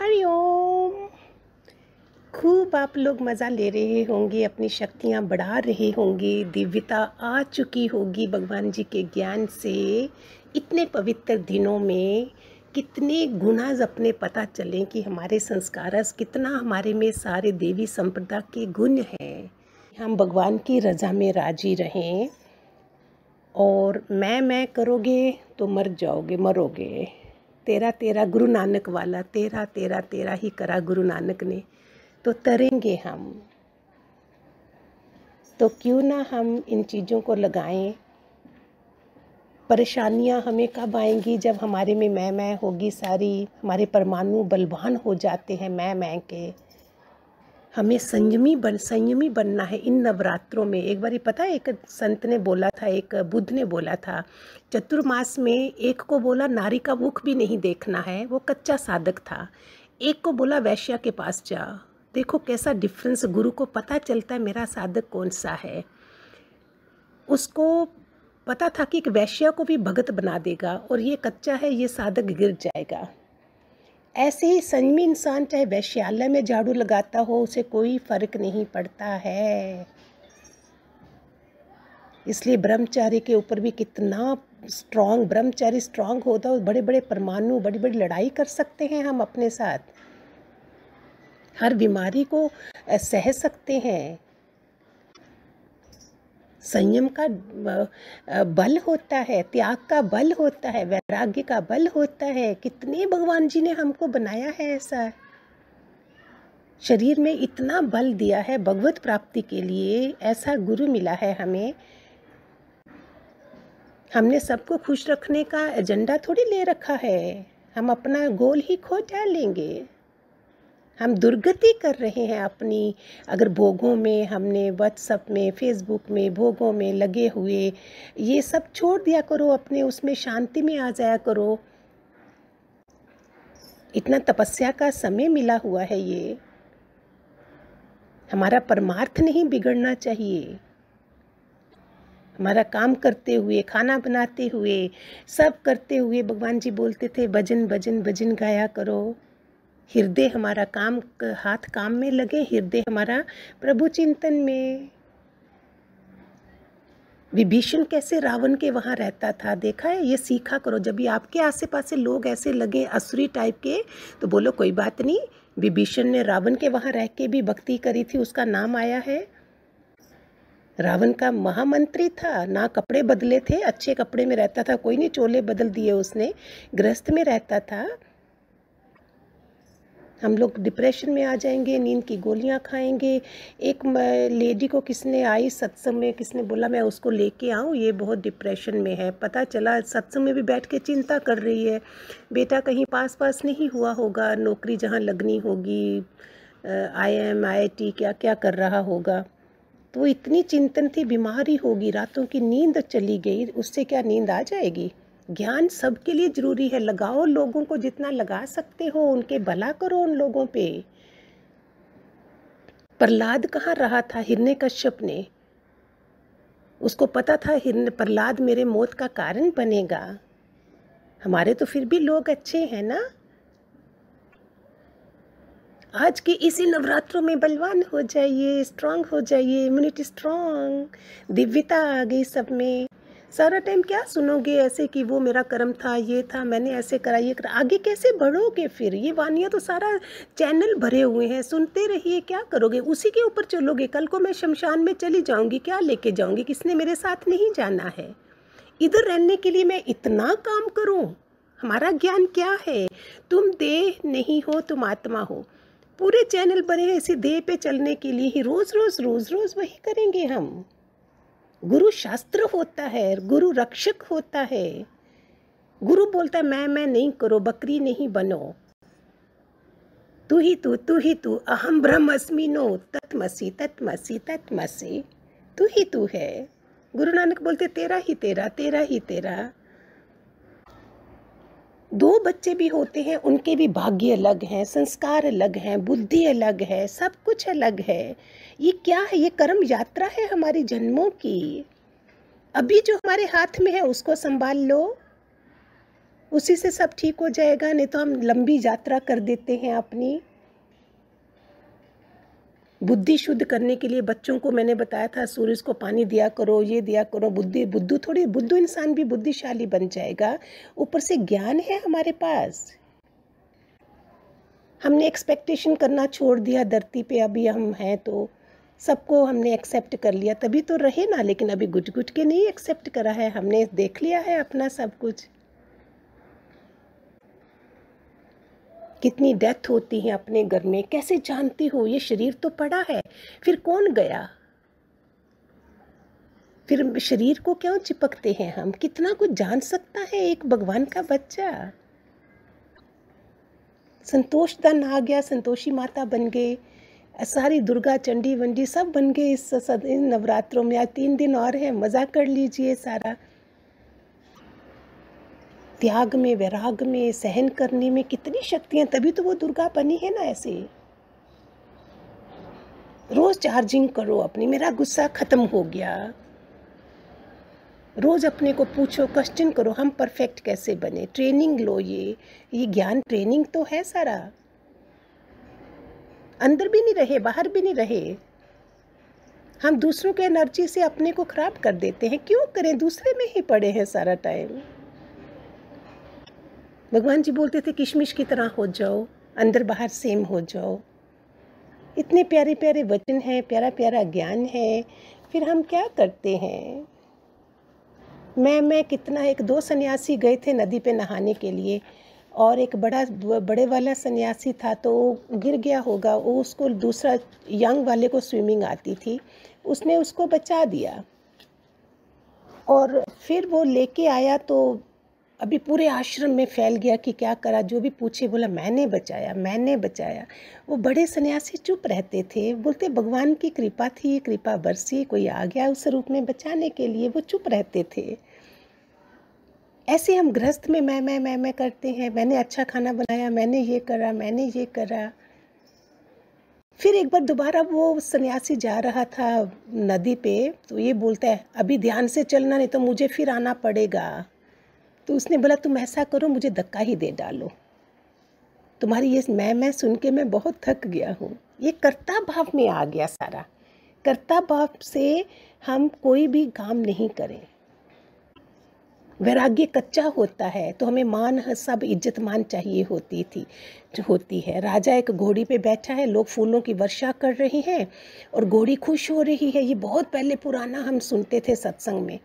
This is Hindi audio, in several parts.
हरि ओम। खूब आप लोग मज़ा ले रहे होंगे, अपनी शक्तियाँ बढ़ा रहे होंगे, दिव्यता आ चुकी होगी भगवान जी के ज्ञान से। इतने पवित्र दिनों में कितने गुना अपने पता चलें कि हमारे संस्कारस कितना हमारे में सारे देवी संपदा के गुण हैं। हम भगवान की रज़ा में राजी रहें और मैं करोगे तो मरोगे। तेरा तेरा गुरु नानक वाला, तेरा तेरा तेरा ही करा गुरु नानक ने, तो तरेंगे हम। तो क्यों ना हम इन चीज़ों को लगाएं। परेशानियां हमें कब आएंगी? जब हमारे में मैं होगी सारी, हमारे परमाणु बलवान हो जाते हैं मैं के। हमें संयमी बनना है इन नवरात्रों में। एक बार पता है, एक संत ने बोला था, एक बुद्ध ने बोला था, चतुर्मास में एक को बोला नारी का मुख भी नहीं देखना है, वो कच्चा साधक था। एक को बोला वैश्या के पास जा। देखो कैसा डिफरेंस, गुरु को पता चलता है मेरा साधक कौन सा है। उसको पता था कि एक वैश्या को भी भगत बना देगा और ये कच्चा है, ये साधक गिर जाएगा। ऐसे ही संयमी इंसान चाहे वैश्यालय में झाड़ू लगाता हो, उसे कोई फर्क नहीं पड़ता है। इसलिए ब्रह्मचारी के ऊपर भी कितना स्ट्रांग, ब्रह्मचारी स्ट्रांग होता है, बड़े बड़े परमाणु, बड़ी बड़ी लड़ाई कर सकते हैं हम अपने साथ, हर बीमारी को सह सकते हैं। संयम का बल होता है, त्याग का बल होता है, वैराग्य का बल होता है। कितने भगवान जी ने हमको बनाया है ऐसा, शरीर में इतना बल दिया है भगवत प्राप्ति के लिए। ऐसा गुरु मिला है हमें। हमने सबको खुश रखने का एजेंडा थोड़ी ले रखा है, हम अपना गोल ही खो डालेंगे। हम दुर्गति कर रहे हैं अपनी, अगर भोगों में, हमने व्हाट्सएप में, फेसबुक में, भोगों में लगे हुए। ये सब छोड़ दिया करो, अपने उसमें शांति में आ जाया करो। इतना तपस्या का समय मिला हुआ है, ये हमारा परमार्थ नहीं बिगड़ना चाहिए। हमारा काम करते हुए, खाना बनाते हुए, सब करते हुए भगवान जी बोलते थे भजन भजन भजन गाया करो। हृदय हमारा काम, हाथ काम में लगे, हृदय हमारा प्रभु चिंतन में। विभीषण कैसे रावण के वहाँ रहता था, देखा है? ये सीखा करो। जब भी आपके आसे पासे लोग ऐसे लगे असुरी टाइप के, तो बोलो कोई बात नहीं, विभीषण ने रावण के वहाँ रह के भी भक्ति करी थी, उसका नाम आया है। रावण का महामंत्री था ना, कपड़े बदले थे, अच्छे कपड़े में रहता था, कोई नहीं चोले बदल दिए उसने, गृहस्थ में रहता था। हम लोग डिप्रेशन में आ जाएंगे, नींद की गोलियां खाएंगे। एक लेडी को किसने आई सत्संग में, किसने बोला मैं उसको लेके आऊँ, ये बहुत डिप्रेशन में है। पता चला सत्संग में भी बैठ के चिंता कर रही है, बेटा कहीं पास नहीं हुआ होगा, नौकरी जहाँ लगनी होगी, IIM IIT क्या क्या कर रहा होगा। तो इतनी चिंतन थी, बीमारी होगी, रातों की नींद चली गई। उससे क्या नींद आ जाएगी? ज्ञान सबके लिए ज़रूरी है। लगाओ लोगों को जितना लगा सकते हो, उनके भला करो उन लोगों पे। प्रहलाद कहाँ रहा था हिरण्यकश्यप ने? उसको पता था प्रहलाद मेरे मौत का कारण बनेगा। हमारे तो फिर भी लोग अच्छे हैं ना। आज के इसी नवरात्रों में बलवान हो जाइए, स्ट्रांग हो जाइए, इम्यूनिटी स्ट्रांग, दिव्यता आ गई सब में। सारा टाइम क्या सुनोगे ऐसे कि वो मेरा कर्म था, ये था, मैंने ऐसे करा, ये करा। आगे कैसे बढ़ोगे फिर? ये वानियाँ तो सारा चैनल भरे हुए हैं, सुनते रहिए, क्या करोगे? उसी के ऊपर चलोगे। कल को मैं शमशान में चली जाऊंगी, क्या लेके जाऊंगी? किसने मेरे साथ नहीं जाना है। इधर रहने के लिए मैं इतना काम करूं। हमारा ज्ञान क्या है? तुम देह नहीं हो, तुम आत्मा हो। पूरे चैनल भरे हैं इसी देह पे चलने के लिए ही। रोज़ वही करेंगे हम। गुरु शास्त्र होता है, गुरु रक्षक होता है। गुरु बोलता है मैं नहीं करो, बकरी नहीं बनो, तू ही तू, अहम ब्रह्मस्मि नो तत्मसि तत्मसि तत्मसि, तू ही तू है। गुरु नानक बोलते तेरा ही तेरा, तेरा ही तेरा। दो बच्चे भी होते हैं, उनके भी भाग्य अलग हैं, संस्कार अलग हैं, बुद्धि अलग है, सब कुछ अलग है। ये क्या है? ये कर्म यात्रा है हमारी जन्मों की। अभी जो हमारे हाथ में है उसको संभाल लो। उसी से सब ठीक हो जाएगा, नहीं तो हम लंबी यात्रा कर देते हैं। अपनी बुद्धि शुद्ध करने के लिए बच्चों को मैंने बताया था सूरज को पानी दिया करो, ये दिया करो। बुद्धू इंसान भी बुद्धिशाली बन जाएगा। ऊपर से ज्ञान है हमारे पास। हमने एक्सपेक्टेशन करना छोड़ दिया धरती पे। अभी हम हैं तो सबको हमने एक्सेप्ट कर लिया, तभी तो रहे ना। लेकिन अभी घुट घुट के नहीं एक्सेप्ट करा है हमने, देख लिया है अपना सब कुछ। कितनी डेथ होती है अपने घर में, कैसे जानती हो? ये शरीर तो पड़ा है, फिर कौन गया? फिर शरीर को क्यों चिपकते हैं हम? कितना कुछ जान सकता है एक भगवान का बच्चा। संतोष धन आ गया, संतोषी माता बन गए, सारी दुर्गा चंडी वंडी सब बन गए इन नवरात्रों में। आज 3 दिन और है, मज़ा कर लीजिए सारा। त्याग में, वैराग में, सहन करने में कितनी शक्तियाँ, तभी तो वो दुर्गा बनी है ना। ऐसे रोज़ चार्जिंग करो अपनी, मेरा गुस्सा ख़त्म हो गया। रोज़ अपने को पूछो, क्वेश्चन करो, हम परफेक्ट कैसे बने? ट्रेनिंग लो। ये ज्ञान ट्रेनिंग तो है सारा। अंदर भी नहीं रहे, बाहर भी नहीं रहे, हम दूसरों के एनर्जी से अपने को ख़राब कर देते हैं। क्यों करें? दूसरे में ही पड़े हैं सारा टाइम। भगवान जी बोलते थे किशमिश की तरह हो जाओ, अंदर बाहर सेम हो जाओ। इतने प्यारे प्यारे वचन हैं, प्यारा प्यारा ज्ञान है, फिर हम क्या करते हैं? मैं कितना, 1-2 सन्यासी गए थे नदी पे नहाने के लिए, और एक बड़े वाला सन्यासी था तो गिर गया होगा, वो उसको दूसरा यंग वाले को स्विमिंग आती थी, उसने उसको बचा दिया। और फिर वो लेके आया तो अभी पूरे आश्रम में फैल गया कि क्या करा। जो भी पूछे बोला मैंने बचाया, मैंने बचाया। वो बड़े सन्यासी चुप रहते थे, बोलते भगवान की कृपा थी, कृपा बरसी, कोई आ गया उस रूप में बचाने के लिए, वो चुप रहते थे। ऐसे हम गृहस्थ में मैं करते हैं। मैंने अच्छा खाना बनाया, मैंने ये करा, मैंने ये करा। फिर एक बार दोबारा वो सन्यासी जा रहा था नदी पे, तो ये बोलता है अभी ध्यान से चलना, नहीं तो मुझे फिर आना पड़ेगा। तो उसने बोला तुम ऐसा करो, मुझे धक्का ही दे डालो, तुम्हारी ये मैं सुन के मैं बहुत थक गया हूँ। ये कर्ता भाव में आ गया सारा। कर्ता भाव से हम कोई भी काम नहीं करें। वैराग्य कच्चा होता है, तो हमें मान, सब इज्जत मान चाहिए होती है। राजा एक घोड़ी पे बैठा है, लोग फूलों की वर्षा कर रहे हैं और घोड़ी खुश हो रही है। ये बहुत पहले पुराना हम सुनते थे सत्संग में।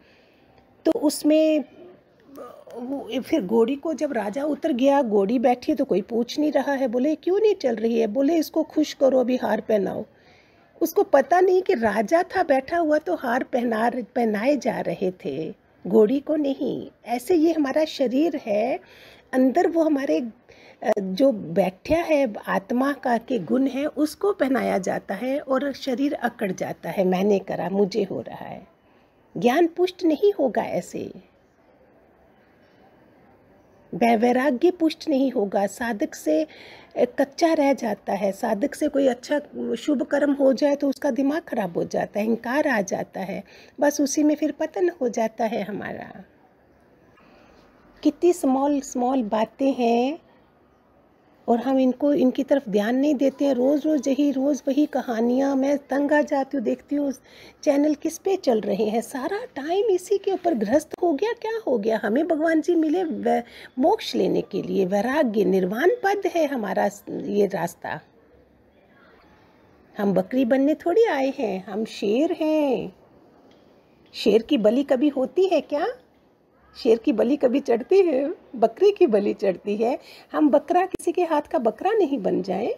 तो उसमें फिर घोड़ी को जब राजा उतर गया, घोड़ी बैठी तो कोई पूछ नहीं रहा है। बोले क्यों नहीं चल रही है? बोले इसको खुश करो, अभी हार पहनाओ। उसको पता नहीं कि राजा था बैठा हुआ, तो हार पहनाए जा रहे थे, घोड़ी को नहीं। ऐसे ये हमारा शरीर है, अंदर वो हमारे जो बैठा है आत्मा का के गुण है, उसको पहनाया जाता है और शरीर अकड़ जाता है। मैंने करा, मुझे हो रहा है। ज्ञान पुष्ट नहीं होगा ऐसे, वैराग्य पुष्ट नहीं होगा। साधक से कच्चा रह जाता है। साधक से कोई अच्छा शुभ कर्म हो जाए तो उसका दिमाग खराब हो जाता है, इंकार आ जाता है, बस उसी में फिर पतन हो जाता है हमारा। कितनी स्मॉल बातें हैं और हम इनकी तरफ ध्यान नहीं देते हैं। रोज़ वही कहानियाँ, मैं तंग आ जाती हूँ, देखती हूँ चैनल किस पे चल रहे हैं, सारा टाइम इसी के ऊपर। गृहस्थ हो गया, क्या हो गया? हमें भगवान जी मिले मोक्ष लेने के लिए, वैराग्य निर्वाण पद है हमारा ये रास्ता। हम बकरी बनने थोड़ी आए हैं, हम शेर हैं। शेर की बलि कभी होती है क्या? शेर की बलि कभी चढ़ती है? बकरी की बलि चढ़ती है। हम बकरा, किसी के हाथ का बकरा नहीं बन जाएं,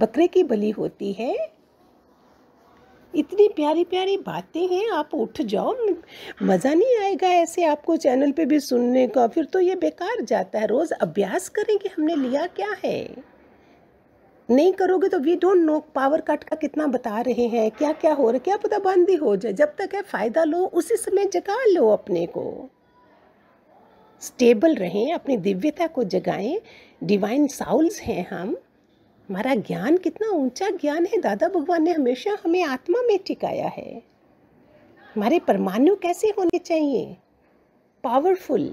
बकरे की बलि होती है। इतनी प्यारी प्यारी बातें हैं, आप उठ जाओ, मज़ा नहीं आएगा ऐसे आपको चैनल पे भी सुनने का, फिर तो ये बेकार जाता है। रोज़ अभ्यास करें कि हमने लिया क्या है। नहीं करोगे तो we don't know. Power cut का कितना बता रहे हैं, क्या क्या हो रहा है, क्या पता बंदी हो जाए। जब तक है फ़ायदा लो, उसी समय जगा लो अपने को। स्टेबल रहें, अपनी दिव्यता को जगाएं। डिवाइन साउल्स हैं हम। हमारा ज्ञान कितना ऊंचा ज्ञान है। दादा भगवान ने हमेशा हमें आत्मा में टिकाया है। हमारे परमाणु कैसे होने चाहिए? पावरफुल,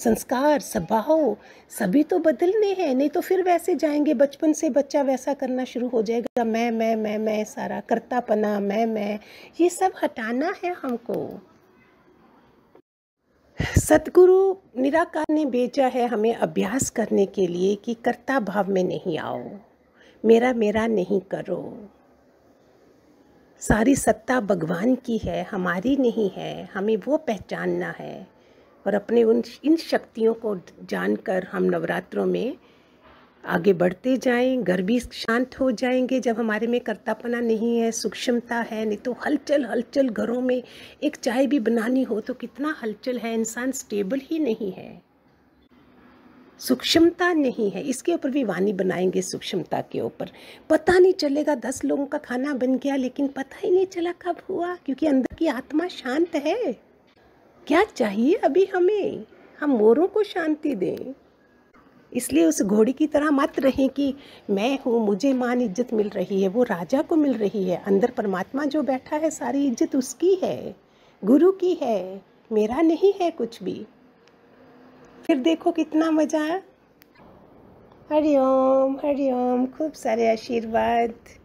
संस्कार स्वभाव सभी तो बदलने हैं, नहीं तो फिर वैसे जाएंगे। बचपन से बच्चा वैसा करना शुरू हो जाएगा, मैं सारा कर्तापना मैं, ये सब हटाना है हमको। सतगुरु निराकार ने भेजा है हमें अभ्यास करने के लिए कि कर्ता भाव में नहीं आओ, मेरा मेरा नहीं करो। सारी सत्ता भगवान की है, हमारी नहीं है। हमें वो पहचानना है और अपने इन शक्तियों को जानकर हम नवरात्रों में आगे बढ़ते जाएं। घर भी शांत हो जाएंगे जब हमारे में कर्तापना नहीं है, सूक्ष्मता है। नहीं तो हलचल घरों में एक चाय भी बनानी हो तो कितना हलचल है, इंसान स्टेबल ही नहीं है, सूक्ष्मता नहीं है। इसके ऊपर भी वाणी बनाएंगे, सूक्ष्मता के ऊपर। पता नहीं चलेगा 10 लोगों का खाना बन गया लेकिन पता ही नहीं चला कब हुआ, क्योंकि अंदर की आत्मा शांत है। क्या चाहिए अभी हमें? हम मोरों को शांति दें। इसलिए उस घोड़ी की तरह मत रहें कि मैं हूँ, मुझे मान इज्जत मिल रही है। वो राजा को मिल रही है, अंदर परमात्मा जो बैठा है सारी इज्जत उसकी है, गुरु की है, मेरा नहीं है कुछ भी। फिर देखो कितना मज़ा आया। हरि ओम खूब सारे आशीर्वाद।